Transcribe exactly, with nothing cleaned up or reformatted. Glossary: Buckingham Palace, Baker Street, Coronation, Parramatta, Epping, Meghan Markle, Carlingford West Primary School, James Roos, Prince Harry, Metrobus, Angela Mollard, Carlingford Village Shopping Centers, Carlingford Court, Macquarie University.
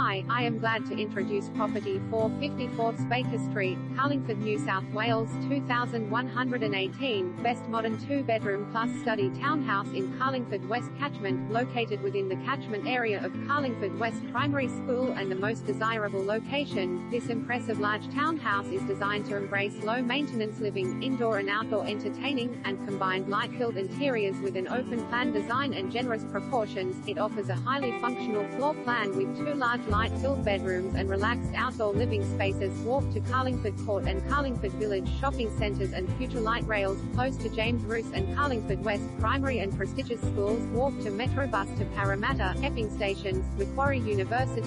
Hi, I am glad to introduce property four fifty-four Baker Street, Carlingford, New South Wales two thousand one hundred eighteen, best modern two-bedroom plus study townhouse in Carlingford West catchment, located within the catchment area of Carlingford West Primary School and the most desirable location. This impressive large townhouse is designed to embrace low-maintenance living, indoor and outdoor entertaining, and combined light-filled interiors with an open-plan design and generous proportions. It offers a highly functional floor plan with two large light-filled bedrooms and relaxed outdoor living spaces. Walk to Carlingford Court and Carlingford Village Shopping Centers and future light rails, close to James Roos and Carlingford West Primary and prestigious schools. Walk to Metrobus to Parramatta, Epping stations, Macquarie University.